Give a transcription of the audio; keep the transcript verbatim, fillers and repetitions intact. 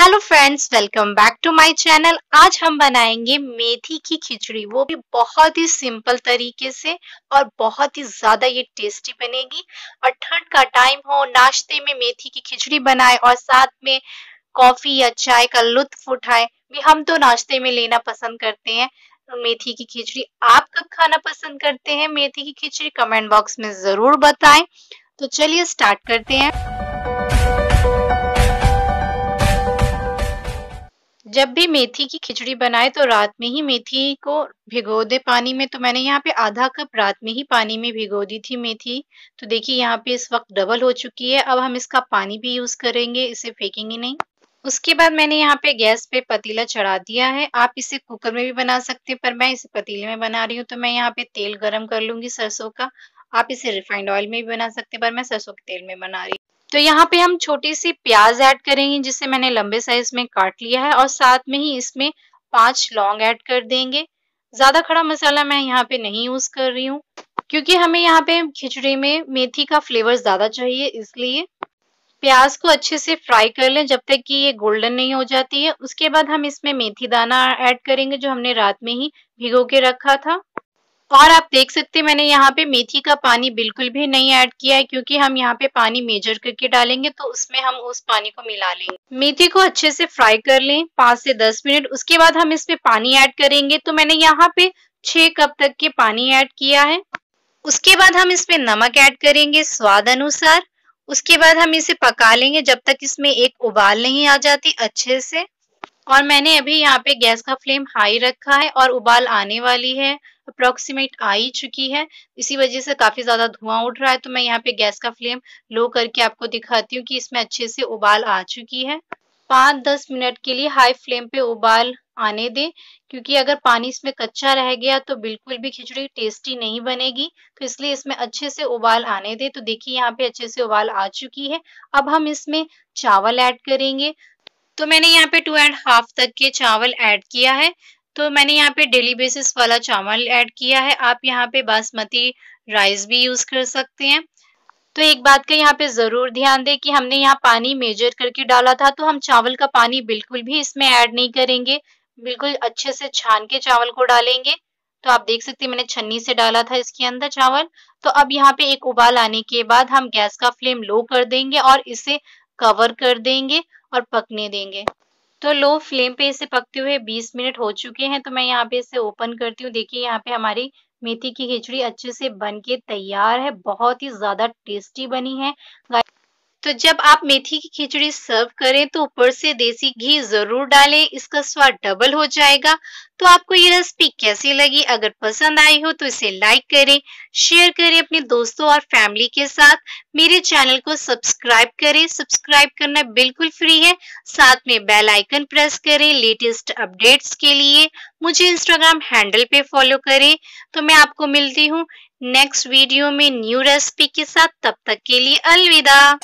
Hello friends, welcome back to my channel. आज हम बनाएंगे मेथी की खिचड़ी, वो भी बहुत ही सिंपल तरीके से और बहुत ही ज्यादा ये टेस्टी बनेगी। और ठंड का टाइम हो, नाश्ते में मेथी की खिचड़ी बनाए और साथ में कॉफी या चाय का लुत्फ उठाए। भी हम तो नाश्ते में लेना पसंद करते हैं मेथी की खिचड़ी। आप कब खाना पसंद करते हैं मेथी की खिचड़ी, कमेंट बॉक्स में जरूर बताएं। तो चलिए स्टार्ट करते हैं। जब भी मेथी की खिचड़ी बनाए तो रात में ही मेथी को भिगो दे पानी में। तो मैंने यहाँ पे आधा कप रात में ही पानी में भिगो दी थी मेथी। तो देखिए यहाँ पे इस वक्त डबल हो चुकी है। अब हम इसका पानी भी यूज करेंगे, इसे फेंकेंगे नहीं। उसके बाद मैंने यहाँ पे गैस पे पतीला चढ़ा दिया है। आप इसे कुकर में भी बना सकते हैं, पर मैं इसे पतीले में बना रही हूँ। तो मैं यहाँ पे तेल गर्म कर लूंगी सरसों का। आप इसे रिफाइंड ऑयल में भी बना सकते हैं, पर मैं सरसों के तेल में बना रही हूँ। तो यहाँ पे हम छोटी सी प्याज ऐड करेंगे, जिसे मैंने लंबे साइज में काट लिया है। और साथ में ही इसमें पांच लौंग ऐड कर देंगे। ज्यादा खड़ा मसाला मैं यहाँ पे नहीं यूज कर रही हूँ, क्योंकि हमें यहाँ पे खिचड़ी में मेथी का फ्लेवर ज्यादा चाहिए। इसलिए प्याज को अच्छे से फ्राई कर लें जब तक कि ये गोल्डन नहीं हो जाती है। उसके बाद हम इसमें मेथी दाना ऐड करेंगे, जो हमने रात में ही भिगो के रखा था। और आप देख सकते हैं मैंने यहाँ पे मेथी का पानी बिल्कुल भी नहीं ऐड किया है, क्योंकि हम यहाँ पे पानी मेजर करके डालेंगे। तो उसमें हम उस पानी को मिला लेंगे। मेथी को अच्छे से फ्राई कर लें पांच से दस मिनट। उसके बाद हम इसमें पानी ऐड करेंगे। तो मैंने यहाँ पे छह कप तक के पानी ऐड किया है। उसके बाद हम इसमें नमक ऐड करेंगे स्वाद अनुसार। उसके बाद हम इसे पका लेंगे जब तक इसमें एक उबाल नहीं आ जाती अच्छे से। और मैंने अभी यहाँ पे गैस का फ्लेम हाई रखा है और उबाल आने वाली है, अप्रोक्सीमेट आ ही चुकी है। इसी वजह से काफी ज्यादा धुआं उठ रहा है। तो मैं यहाँ पे गैस का फ्लेम लो करके आपको दिखाती हूँ कि इसमें अच्छे से उबाल आ चुकी है। पाँच दस मिनट के लिए हाई फ्लेम पे उबाल आने दें, क्योंकि अगर पानी इसमें कच्चा रह गया तो बिल्कुल भी खिचड़ी टेस्टी नहीं बनेगी। तो इसलिए इसमें अच्छे से उबाल आने दें। तो देखिए यहाँ पे अच्छे से उबाल आ चुकी है। अब हम इसमें चावल ऐड करेंगे। तो मैंने यहाँ पे टू एंड हाफ तक के चावल ऐड किया है। तो मैंने यहाँ पे डेली बेसिस वाला चावल ऐड किया है। आप यहाँ पे बासमती राइस भी यूज कर सकते हैं। तो एक बात का यहाँ पे जरूर ध्यान दें कि हमने यहाँ पानी मेजर करके डाला था, तो हम चावल का पानी बिल्कुल भी इसमें ऐड नहीं करेंगे। बिल्कुल अच्छे से छान के चावल को डालेंगे। तो आप देख सकते हैं मैंने छन्नी से डाला था इसके अंदर चावल। तो अब यहाँ पे एक उबाल आने के बाद हम गैस का फ्लेम लो कर देंगे और इसे कवर कर देंगे और पकने देंगे। तो लो फ्लेम पे इसे पकते हुए बीस मिनट हो चुके हैं। तो मैं यहाँ पे इसे ओपन करती हूँ। देखिए यहाँ पे हमारी मेथी की खिचड़ी अच्छे से बन के तैयार है। बहुत ही ज्यादा टेस्टी बनी है। तो जब आप मेथी की खिचड़ी सर्व करें तो ऊपर से देसी घी जरूर डालें, इसका स्वाद डबल हो जाएगा। तो आपको ये रेसिपी कैसी लगी? अगर पसंद आई हो तो इसे लाइक करें, शेयर करें अपने दोस्तों और फैमिली के साथ। मेरे चैनल को सब्सक्राइब करें, सब्सक्राइब करना बिल्कुल फ्री है। साथ में बेल आइकन प्रेस करें लेटेस्ट अपडेट्स के लिए। मुझे इंस्टाग्राम हैंडल पे फॉलो करें। तो मैं आपको मिलती हूँ नेक्स्ट वीडियो में न्यू रेसिपी के साथ। तब तक के लिए अलविदा।